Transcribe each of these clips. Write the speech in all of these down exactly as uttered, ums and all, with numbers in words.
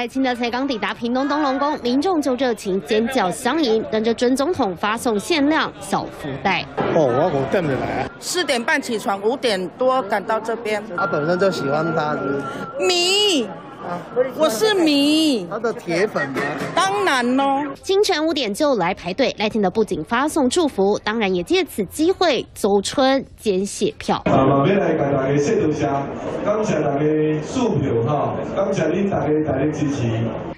待清的才刚抵达屏东东龙宫，民众就热情尖叫相迎，等着准总统发送限量小福袋。哦，我五点就来啊！四点半起床，五点多赶到这边。他本身就喜欢他，迷。 啊、我是迷，他的铁粉吗？当然喽、哦！清晨五点就来排队，赖清德不仅发送祝福，当然也借此机会走春捡血票。啊，后面来给大家说多谢，感谢大家数票哈，感谢恁大家大力支持。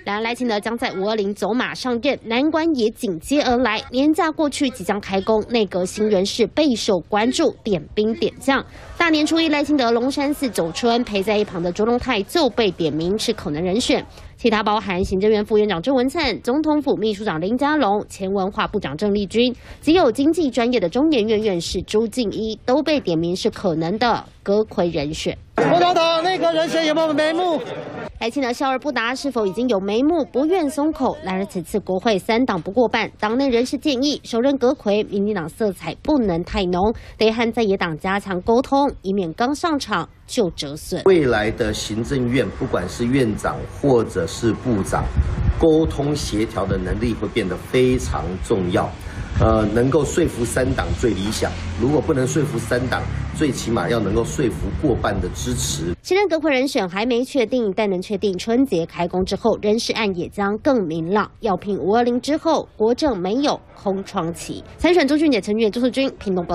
然而赖清德将在五二零走马上任，难关也紧接而来。年假过去即将开工，内阁新人士备受关注，点兵点将。大年初一赖清德龙山寺走春，陪在一旁的卓荣泰就被点名 是可能人选，其他包含行政院副院长郑文灿、总统府秘书长林佳龙、前文化部长郑丽君，及有经济专业的中研院院士朱敬一，都被点名是可能的阁揆人选。郭总统，内阁人选有没有眉目？赖清德笑而不答，是否已经有眉目，不愿松口。然而此次国会三党不过半，党内人士建议，首任阁揆民进党色彩不能太浓，得和在野党加强沟通，以免刚上场 就折损。未来的行政院，不管是院长或者是部长，沟通协调的能力会变得非常重要。呃，能够说服三党最理想。如果不能说服三党，最起码要能够说服过半的支持。现任阁揆人选还没确定，但能确定春节开工之后，人事案也将更明朗。要拼五二零之后，国政没有空窗期。参选朱俊杰、陈俊彦、周世军，屏东报。